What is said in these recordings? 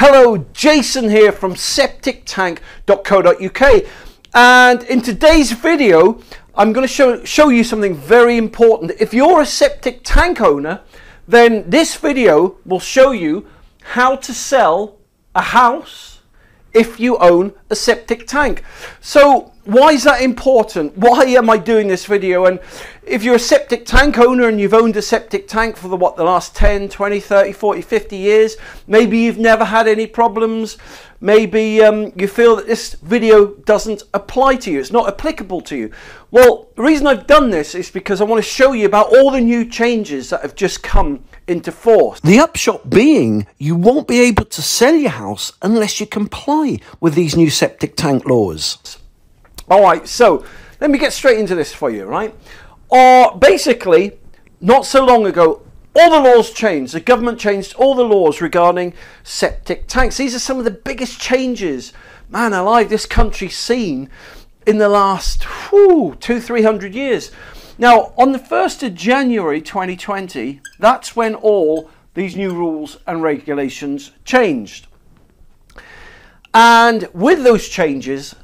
Hello, Jason here from septictank.co.uk, and in today's video I'm going to show you something very important. If you're a septic tank owner, then this video will show you how to sell a house if you own a septic tank. So why is that important? Why am I doing this video? And if you're a septic tank owner and you've owned a septic tank for the last 10, 20, 30, 40, 50 years, maybe you've never had any problems, maybe you feel that this video doesn't apply to you, it's not applicable to you. Well, the reason I've done this is because I want to show you about all the new changes that have just come into force. The upshot being, you won't be able to sell your house unless you comply with these new septic tank laws. Alright, so let me get straight into this for you, right? Basically, not so long ago, all the laws changed. The government changed all the laws regarding septic tanks. These are some of the biggest changes, man alive, this country's seen in the last 200-300 years. Now, on the 1st of January 2020, that's when all these new rules and regulations changed. And with those changes,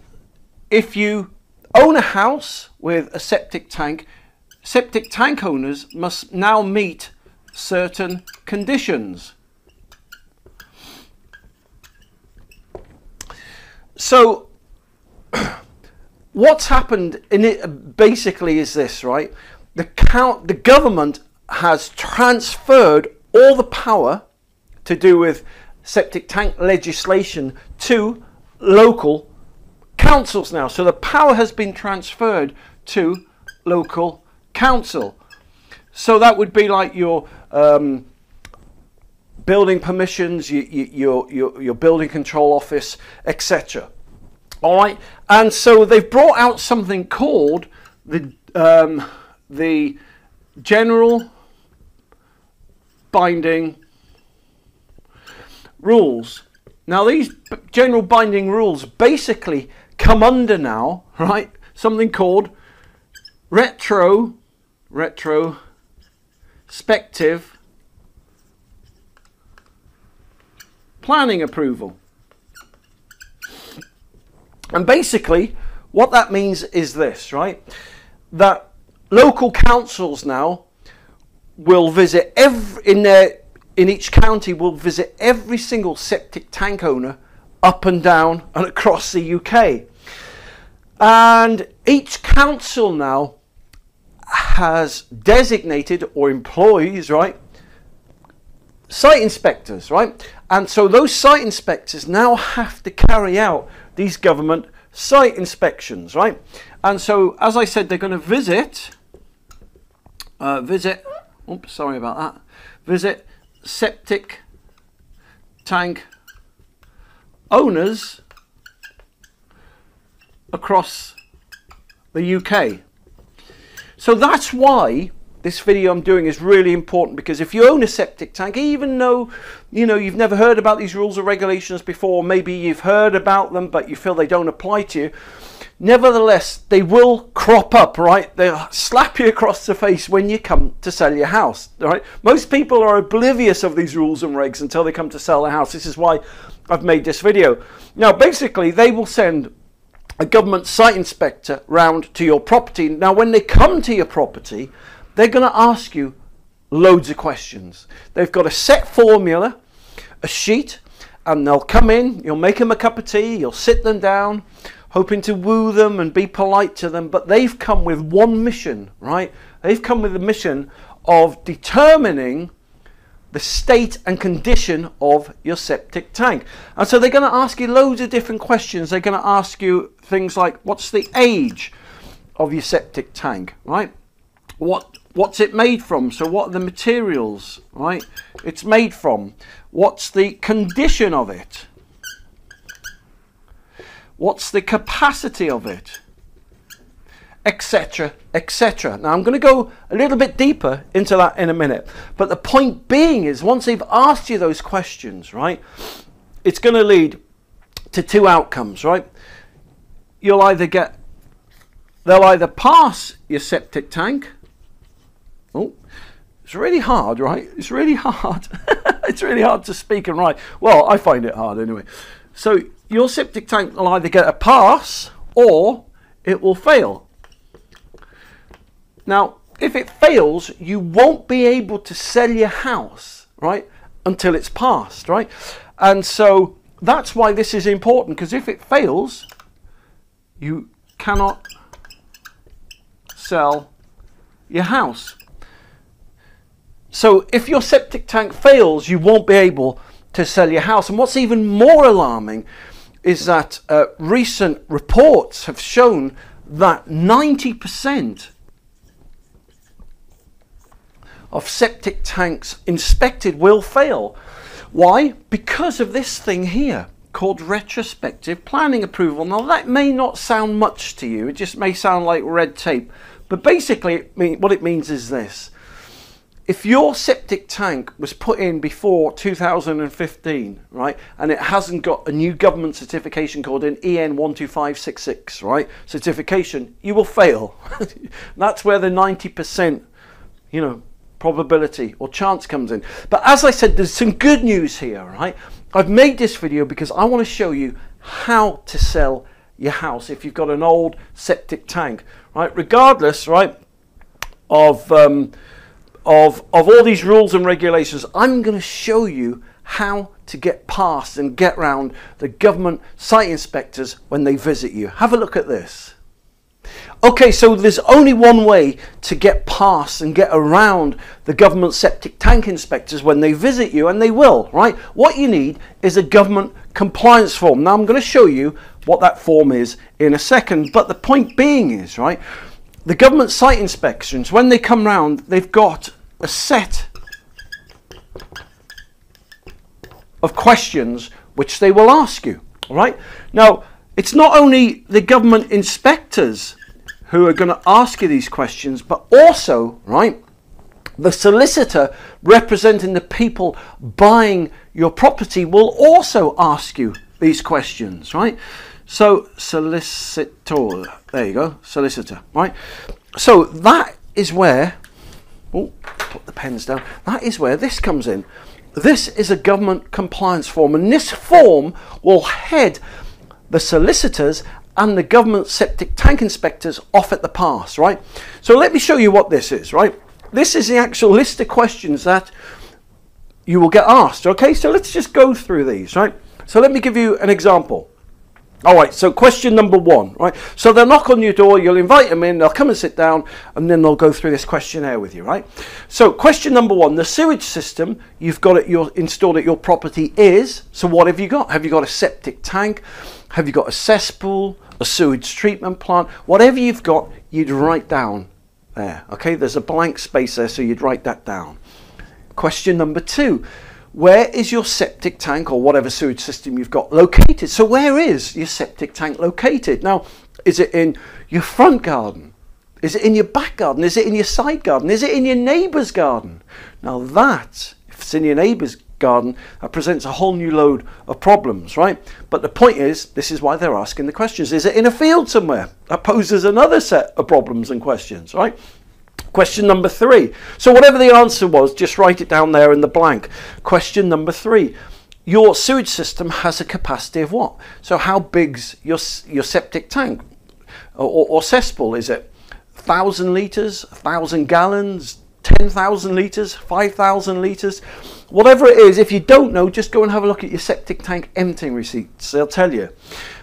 if you own a house with a septic tank, septic tank owners must now meet certain conditions. So what's happened in it basically is this, right? The government has transferred all the power to do with septic tank legislation to local councils now, so the power has been transferred to local council. So that would be like your building permissions, your building control office, etc. All right, and so they've brought out something called the General Binding Rules. Now these general binding rules basically come under now, right, something called retrospective planning approval. And basically what that means is this, right, that local councils now will visit in each county will visit every single septic tank owner up and down and across the UK. And each council now has designated or employs, right, site inspectors, right? And so those site inspectors now have to carry out these government site inspections, right? And so, as I said, they're going to visit septic tank owners across the UK. So that's why this video I'm doing is really important, because if you own a septic tank, even though you know you've never heard about these rules or regulations before, maybe you've heard about them but you feel they don't apply to you, nevertheless they will crop up, right? They'll slap you across the face when you come to sell your house, right? Most people are oblivious of these rules and regs until they come to sell their house. This is why I've made this video. Now basically they will send a government site inspector round to your property. Now when they come to your property, they're going to ask you loads of questions. They've got a set formula, a sheet, and they'll come in, you'll make them a cup of tea, you'll sit them down, hoping to woo them and be polite to them, but they've come with one mission, right? They've come with the mission of determining the state and condition of your septic tank. And so they're going to ask you loads of different questions. They're going to ask you things like, what's the age of your septic tank, right? What's it made from? So what are the materials, right, it's made from? What's the condition of it? What's the capacity of it? Etc, etc. Now I'm going to go a little bit deeper into that in a minute. But the point being is, once they've asked you those questions, right, it's going to lead to two outcomes, right? You'll either get, they'll either pass your septic tank. Oh, it's really hard, right? It's really hard. It's really hard to speak and write. Well, I find it hard anyway. So your septic tank will either get a pass or it will fail. Now, if it fails, you won't be able to sell your house, right, until it's passed, right? And so that's why this is important, because if it fails, you cannot sell your house. So if your septic tank fails, you won't be able to sell your house. And what's even more alarming is that recent reports have shown that 90% of septic tanks inspected will fail. Why? Because of this thing here called retrospective planning approval. Now, that may not sound much to you. It just may sound like red tape. But basically, what it means is this. If your septic tank was put in before 2015, right, and it hasn't got a new government certification called an EN 12566, right, certification, you will fail. That's where the 90%, you know, probability or chance comes in. But as I said, there's some good news here, right? I've made this video because I want to show you how to sell your house if you've got an old septic tank, right? Regardless, right, of all these rules and regulations, I'm going to show you how to get past and get round the government site inspectors when they visit you. Have a look at this. Okay, so there's only one way to get past and get around the government septic tank inspectors when they visit you, and they will, right? What you need is a government compliance form. Now, I'm going to show you what that form is in a second, but the point being is, right, the government site inspections, when they come round, they've got a set of questions which they will ask you, all right? Now, it's not only the government inspectors who are going to ask you these questions, but also, right, the solicitor representing the people buying your property will also ask you these questions, right? So, solicitor, there you go, solicitor, right? So that is where, oh, put the pens down, that is where this comes in. This is a government compliance form, and this form will head the solicitors and the government septic tank inspectors off at the pass, right? So let me show you what this is, right? This is the actual list of questions that you will get asked, okay? So let's just go through these, right? So let me give you an example. All right, so question number one, right? So they'll knock on your door, you'll invite them in, they'll come and sit down, and then they'll go through this questionnaire with you, right? So question number one, the sewage system you've got at your, installed at your property is, so what have you got? Have you got a septic tank? Have you got a cesspool, a sewage treatment plant? Whatever you've got, you'd write down there, okay? There's a blank space there, so you'd write that down. Question number two. Where is your septic tank or whatever sewage system you've got located? So where is your septic tank located? Now, is it in your front garden? Is it in your back garden? Is it in your side garden? Is it in your neighbour's garden? Now that, if it's in your neighbour's garden, that presents a whole new load of problems, right? But the point is, this is why they're asking the questions. Is it in a field somewhere? That poses another set of problems and questions, right? Question number three. So whatever the answer was, just write it down there in the blank. Question number three. Your sewage system has a capacity of what? So how big's your septic tank or cesspool? Is it 1,000 litres, 1,000 gallons, 10,000 litres, 5,000 litres? Whatever it is, if you don't know, just go and have a look at your septic tank emptying receipts. They'll tell you.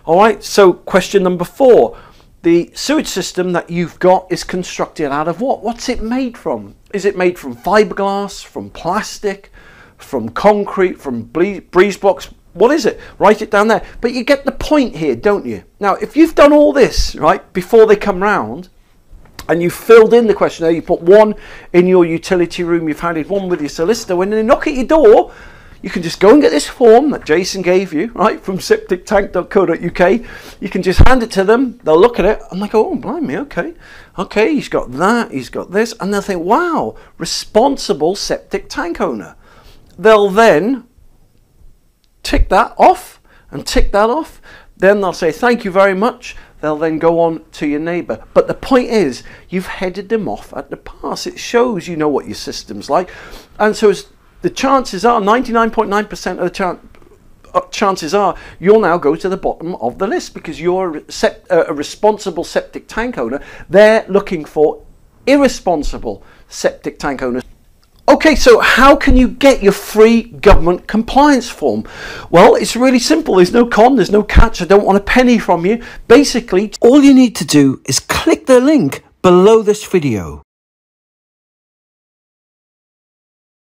All right, so question number four. The sewage system that you've got is constructed out of what? What's it made from? Is it made from fiberglass, from plastic, from concrete, from breeze blocks? What is it? Write it down there. But you get the point here, don't you? Now, if you've done all this, right, before they come round, and you filled in the questionnaire, you put one in your utility room, you've handed one with your solicitor, when they knock at your door, you can just go and get this form that Jason gave you, right, from septictank.co.uk. You can just hand it to them. They'll look at it and they go, oh, blimey, okay. Okay, he's got that, he's got this. And they'll think, wow, responsible septic tank owner. They'll then tick that off and tick that off. Then they'll say, thank you very much. They'll then go on to your neighbour. But the point is, you've headed them off at the pass. It shows you know what your system's like. And so as the chances are 99.9% of the chances are you'll now go to the bottom of the list because you're a responsible septic tank owner. They're looking for irresponsible septic tank owners. Okay, so how can you get your free government compliance form? Well, it's really simple. There's no con, there's no catch. I don't want a penny from you. Basically, all you need to do is click the link below this video.